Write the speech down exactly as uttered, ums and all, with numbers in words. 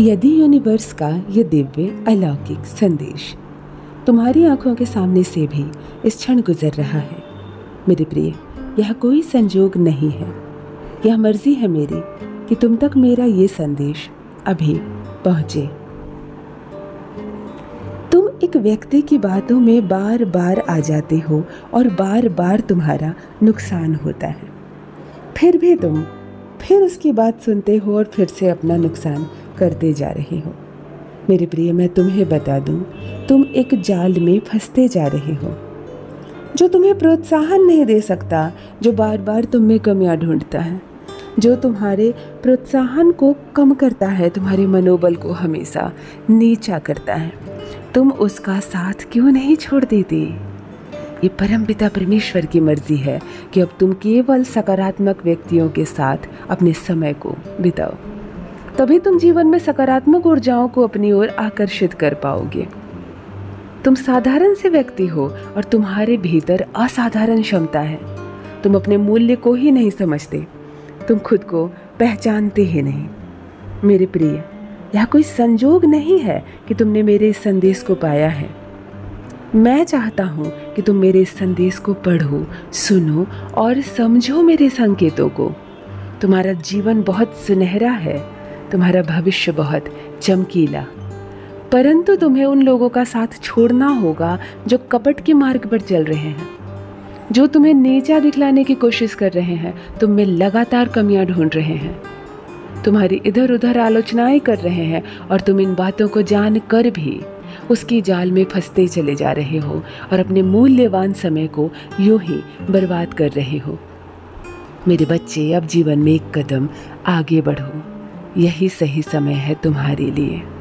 यदि यूनिवर्स का यह दिव्य अलौकिक संदेश तुम्हारी आंखों के सामने से भी इस क्षण गुजर रहा है मेरे प्रिय, यह कोई संजोग नहीं है, यह मर्जी है मेरी कि तुम तक मेरा ये संदेश अभी पहुँचे। तुम एक व्यक्ति की बातों में बार बार आ जाते हो और बार बार तुम्हारा नुकसान होता है, फिर भी तुम फिर उसकी बात सुनते हो और फिर से अपना नुकसान करते जा रहे हो। मेरे प्रिय, मैं तुम्हें बता दूं, तुम एक जाल में फंसते जा रहे हो जो तुम्हें प्रोत्साहन नहीं दे सकता, जो बार बार तुम में कमियां ढूंढता है, जो तुम्हारे प्रोत्साहन को कम करता है, तुम्हारे मनोबल को हमेशा नीचा करता है। तुम उसका साथ क्यों नहीं छोड़ देते? ये परमपिता परमेश्वर की मर्जी है कि अब तुम केवल सकारात्मक व्यक्तियों के साथ अपने समय को बिताओ, तभी तुम जीवन में सकारात्मक ऊर्जाओं को अपनी ओर आकर्षित कर पाओगे। तुम साधारण से व्यक्ति हो और तुम्हारे भीतर असाधारण क्षमता है। तुम अपने मूल्य को ही नहीं समझते, तुम खुद को पहचानते ही नहीं। मेरे प्रिय, यह कोई संजोग नहीं है कि तुमने मेरे इस संदेश को पाया है। मैं चाहता हूँ कि तुम मेरे इस संदेश को पढ़ो, सुनो और समझो मेरे संकेतों को। तुम्हारा जीवन बहुत सुनहरा है, तुम्हारा भविष्य बहुत चमकीला, परंतु तुम्हें उन लोगों का साथ छोड़ना होगा जो कपट के मार्ग पर चल रहे हैं, जो तुम्हें नीचा दिखलाने की कोशिश कर रहे हैं, तुम में लगातार कमियां ढूंढ रहे हैं, तुम्हारी इधर उधर आलोचनाएं कर रहे हैं और तुम इन बातों को जान कर भी उसकी जाल में फंसते चले जा रहे हो और अपने मूल्यवान समय को यूं ही बर्बाद कर रहे हो। मेरे बच्चे, अब जीवन में एक कदम आगे बढ़ो, यही सही समय है तुम्हारे लिए।